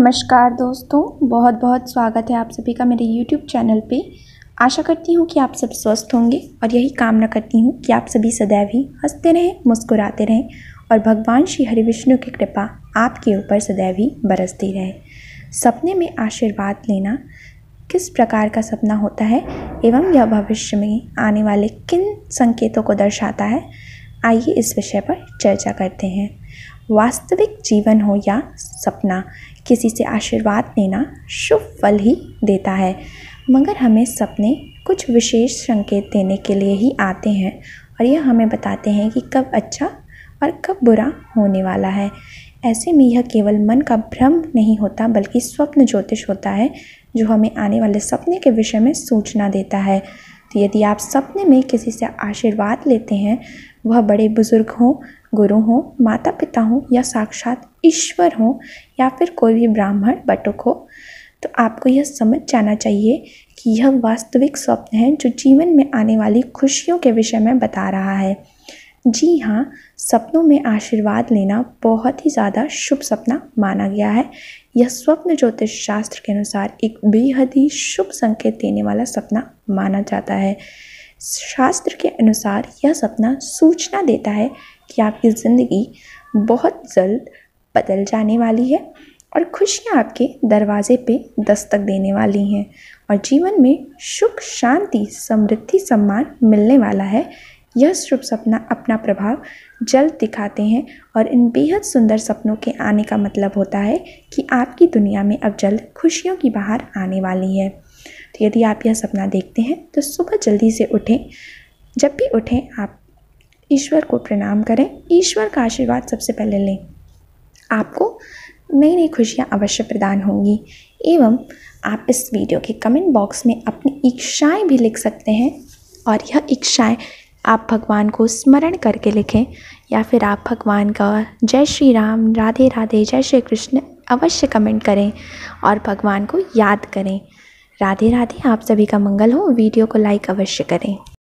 नमस्कार दोस्तों, बहुत बहुत स्वागत है आप सभी का मेरे YouTube चैनल पे। आशा करती हूँ कि आप सब स्वस्थ होंगे और यही कामना करती हूँ कि आप सभी सदैव ही हंसते रहें, मुस्कुराते रहें और भगवान श्री हरि विष्णु की कृपा आपके ऊपर सदैव ही बरसती रहे। सपने में आशीर्वाद लेना किस प्रकार का सपना होता है एवं यह भविष्य में आने वाले किन संकेतों को दर्शाता है, आइए इस विषय पर चर्चा करते हैं। वास्तविक जीवन हो या सपना, किसी से आशीर्वाद लेना शुभ फल ही देता है, मगर हमें सपने कुछ विशेष संकेत देने के लिए ही आते हैं और यह हमें बताते हैं कि कब अच्छा और कब बुरा होने वाला है। ऐसे में यह केवल मन का भ्रम नहीं होता बल्कि स्वप्न ज्योतिष होता है जो हमें आने वाले सपने के विषय में सूचना देता है। तो यदि आप सपने में किसी से आशीर्वाद लेते हैं, वह बड़े बुजुर्ग हों, गुरु हों, माता पिता हों या साक्षात ईश्वर हों या फिर कोई भी ब्राह्मण बटुक हो, तो आपको यह समझ जाना चाहिए कि यह वास्तविक स्वप्न है जो जीवन में आने वाली खुशियों के विषय में बता रहा है। जी हाँ, सपनों में आशीर्वाद लेना बहुत ही ज़्यादा शुभ सपना माना गया है। यह स्वप्न ज्योतिष शास्त्र के अनुसार एक बेहद ही शुभ संकेत देने वाला सपना माना जाता है। शास्त्र के अनुसार यह सपना सूचना देता है कि आपकी ज़िंदगी बहुत जल्द बदल जाने वाली है और खुशियाँ आपके दरवाजे पे दस्तक देने वाली हैं और जीवन में सुख, शांति, समृद्धि, सम्मान मिलने वाला है। यह शुभ सपना अपना प्रभाव जल्द दिखाते हैं और इन बेहद सुंदर सपनों के आने का मतलब होता है कि आपकी दुनिया में अब जल्द खुशियों की बहार आने वाली है। तो यदि आप यह सपना देखते हैं तो सुबह जल्दी से उठें। जब भी उठें आप ईश्वर को प्रणाम करें, ईश्वर का आशीर्वाद सबसे पहले लें। आपको नई नई खुशियाँ अवश्य प्रदान होंगी। एवं आप इस वीडियो के कमेंट बॉक्स में अपनी इच्छाएँ भी लिख सकते हैं और यह इच्छाएँ आप भगवान को स्मरण करके लिखें या फिर आप भगवान का जय श्री राम, राधे राधे, जय श्री कृष्ण अवश्य कमेंट करें और भगवान को याद करें। राधे राधे, आप सभी का मंगल हो। वीडियो को लाइक अवश्य करें।